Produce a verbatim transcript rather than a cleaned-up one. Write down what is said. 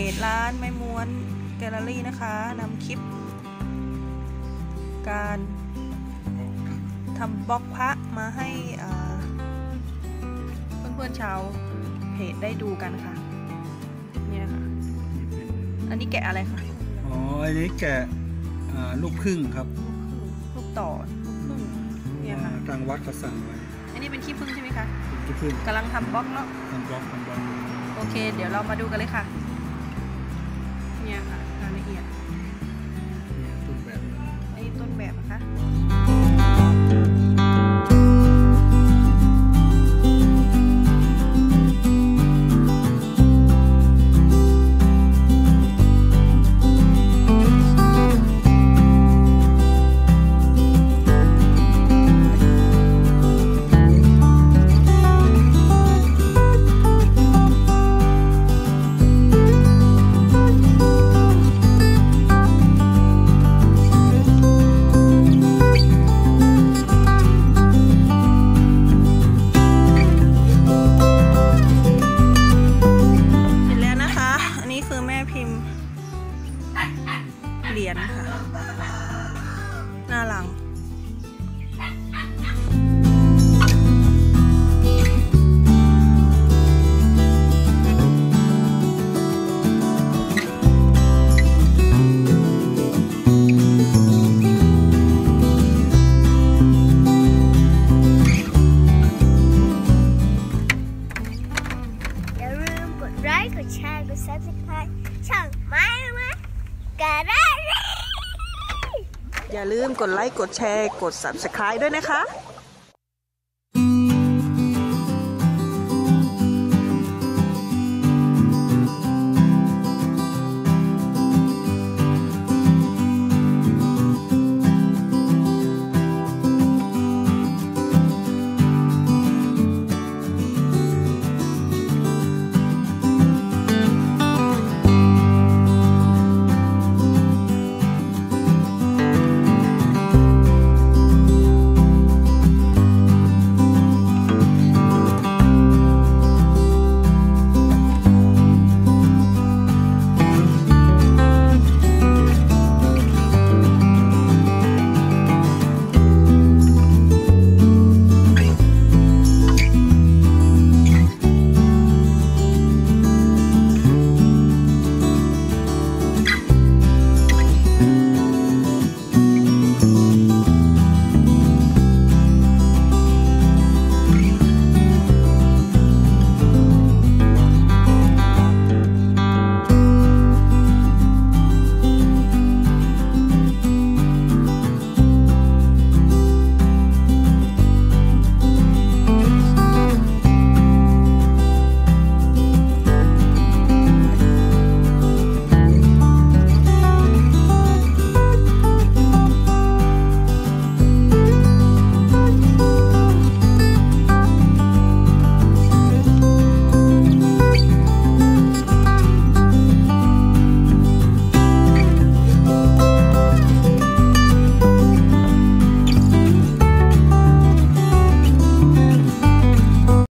จร้านไม้ม้วนแกลเลอรี่นะคะนำคลิปการทำบล็อกพระมาให้เพื่อนๆชาวเพจได้ดูกันค่ะเนี่ยค่ะอันนี้แกะอะไรคะอ๋ออันนี้แกะลูกพึ่งครับลูกต่อลูกพึ่งเนี่ยค่ะทางวัดก็สั่งไว้อันนี้เป็นขี้พึ่งใช่ไหมคะขี้พึ่งกำลังทำบล็อกเนาะทำบล็อกทำบล็อกโอเคเดี๋ยวเรามาดูกันเลยค่ะเนี่ยค่ะรายละเอียดต้นแบบไอ้ต้นแบบนะคะเหรียญค่ะหน้าหลังอย่าลืมกดไลค์กดแชร์กด ซับสไครบ์ ช่องไม้ม้วนแกลเลอรี่อย่าลืมกดไลค์กดแชร์กด ซับสไครบ์ ด้วยนะคะ